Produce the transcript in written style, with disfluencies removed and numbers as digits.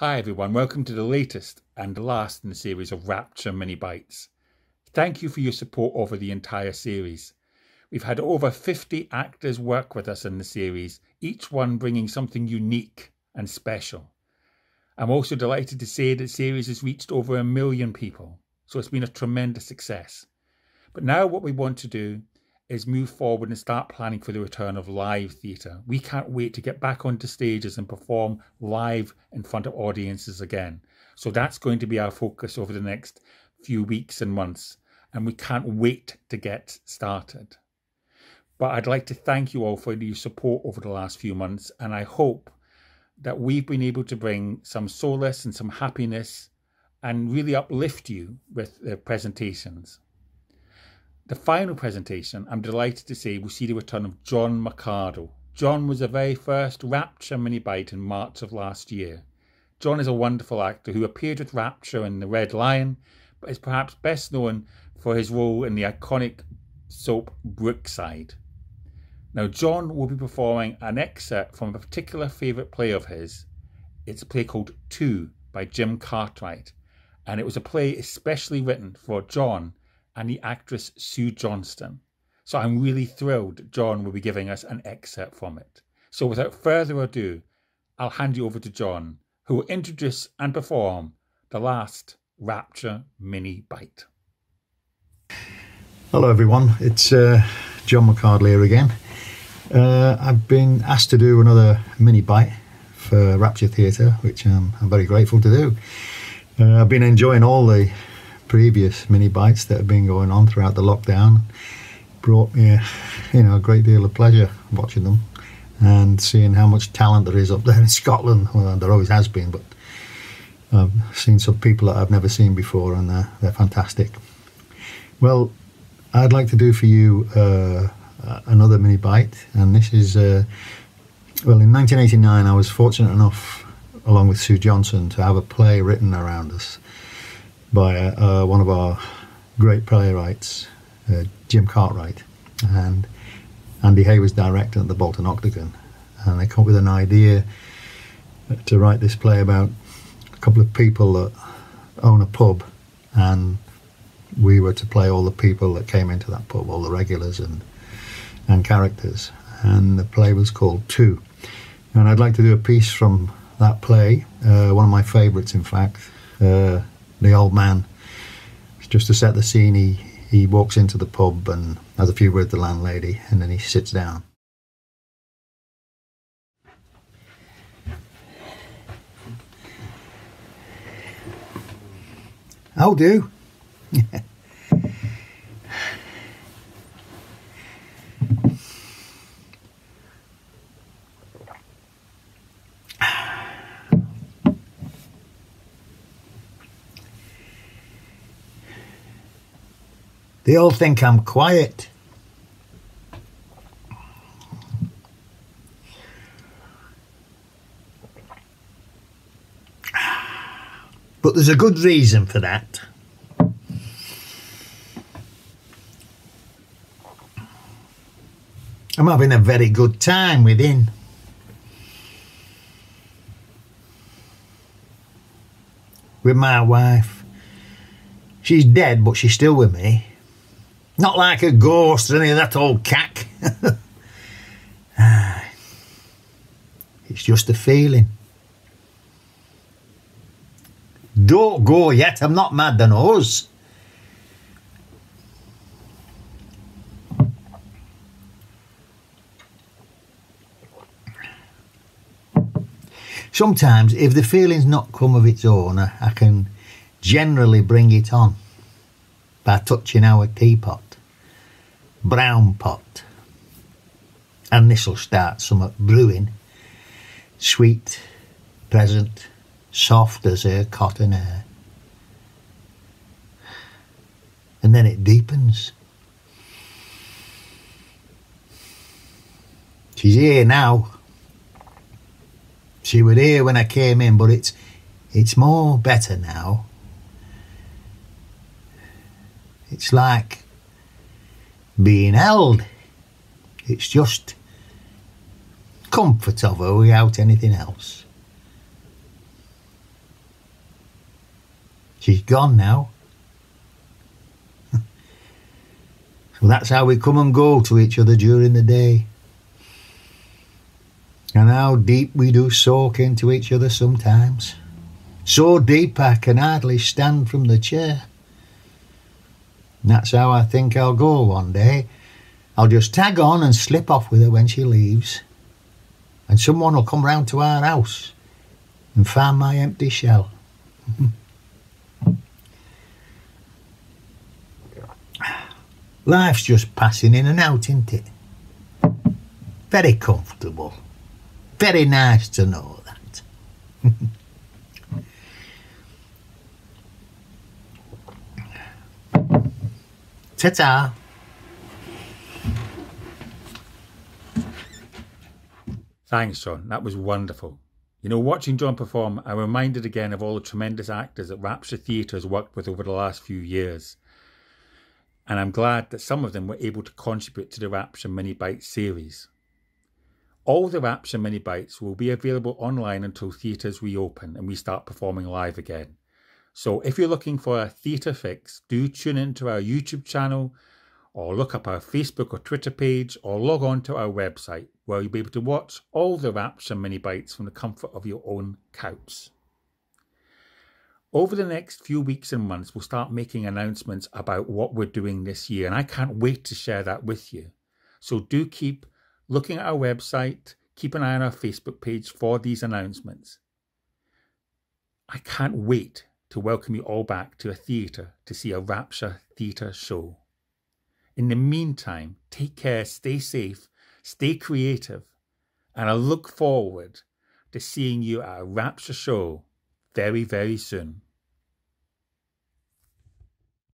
Hi everyone, welcome to the latest and last in the series of Rapture Mini Bites. Thank you for your support over the entire series. We've had over 50 actors work with us in the series, each one bringing something unique and special. I'm also delighted to say that the series has reached over 1 million people, so it's been a tremendous success. But now what we want to do is move forward and start planning for the return of live theatre. We can't wait to get back onto stages and perform live in front of audiences again. So that's going to be our focus over the next few weeks and months, and we can't wait to get started. But I'd like to thank you all for your support over the last few months, and I hope that we've been able to bring some solace and some happiness and really uplift you with the presentations. The final presentation, I'm delighted to say, we'll see the return of John McArdle. John was the very first Rapture Mini Bite in March of last year. John is a wonderful actor who appeared with Rapture in The Red Lion, but is perhaps best known for his role in the iconic soap Brookside. Now, John will be performing an excerpt from a particular favourite play of his. It's a play called Two by Jim Cartwright, and it was a play especially written for John and the actress Sue Johnston. So I'm really thrilled John will be giving us an excerpt from it. So without further ado, I'll hand you over to John, who will introduce and perform the last Rapture Mini Bite. Hello everyone, it's John McArdle here again. I've been asked to do another mini bite for Rapture Theatre, which I'm very grateful to do. I've been enjoying all the previous mini bites that have been going on throughout the lockdown. Brought me a great deal of pleasure watching them and seeing how much talent there is up there in Scotland. Well, there always has been, but I've seen some people that I've never seen before, and they're fantastic. Well, I'd like to do for you another mini bite, and this is well, in 1989 I was fortunate enough, along with Sue Johnston, to have a play written around us by one of our great playwrights, Jim Cartwright, and Andy Hay was director at the Bolton Octagon, and they come up with an idea to write this play about a couple of people that own a pub, and we were to play all the people that came into that pub, all the regulars and characters, and the play was called Two. And I'd like to do a piece from that play, one of my favourites in fact, the old man. Just to set the scene, he walks into the pub and has a few words with the landlady, and then he sits down. I'll do. They all think I'm quiet. But there's a good reason for that. I'm having a very good time within. With my wife. She's dead, but she's still with me. Not like a ghost or any of that old cack. It's just a feeling. Don't go yet, I'm not mad than us. Sometimes, if the feeling's not come of its own, I can generally bring it on by touching our teapot. Brown pot, and this'll start some brewing, sweet, pleasant, soft as her cotton hair, and then it deepens. She's here now. She was here when I came in, but it's more better now. It's like being held. It's just comfort of her without anything else. She's gone now. So that's how we come and go to each other during the day. And how deep we do soak into each other sometimes. So deep I can hardly stand from the chair. And that's how I think I'll go one day. I'll just tag on and slip off with her when she leaves. And someone will come round to our house and find my empty shell. Life's just passing in and out, isn't it? Very comfortable. Very nice to know that. Ta-ta. Thanks, John. That was wonderful. You know, watching John perform, I'm reminded again of all the tremendous actors that Rapture Theatre has worked with over the last few years. And I'm glad that some of them were able to contribute to the Rapture Mini Bites series. All the Rapture Mini Bites will be available online until theatres reopen and we start performing live again. So if you're looking for a theatre fix, do tune into our YouTube channel, or look up our Facebook or Twitter page, or log on to our website, where you'll be able to watch all the Rapture Mini Bites from the comfort of your own couch. Over the next few weeks and months, we'll start making announcements about what we're doing this year, and I can't wait to share that with you. So do keep looking at our website, keep an eye on our Facebook page for these announcements. I can't wait to welcome you all back to a theatre to see a Rapture Theatre show. In the meantime, take care, stay safe, stay creative, and I look forward to seeing you at a Rapture show very, very soon.